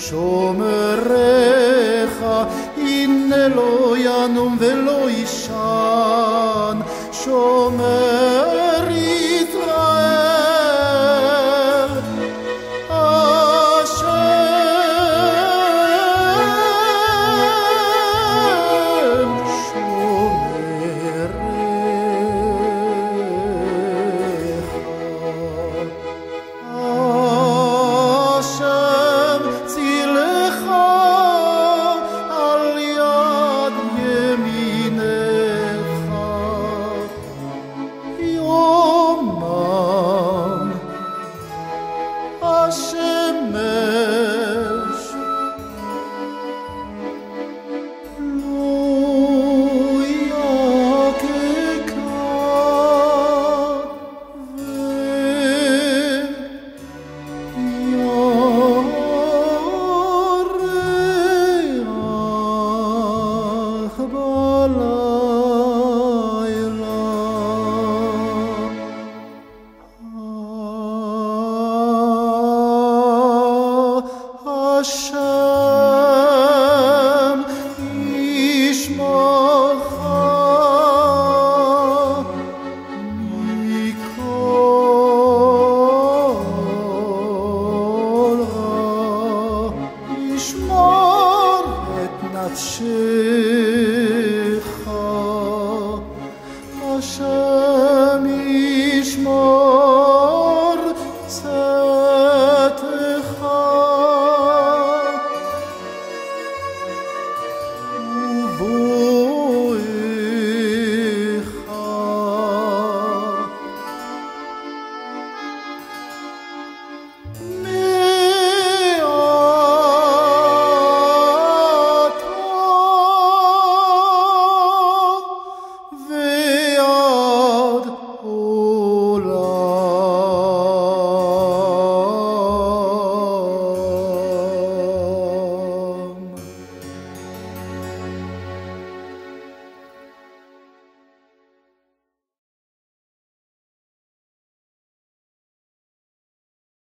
שומריך, הנה לא ינום ולא ישן, שומר ישראל, השם שומריך. Hashem yishmorecha mikol ra, yishmor et nafshecha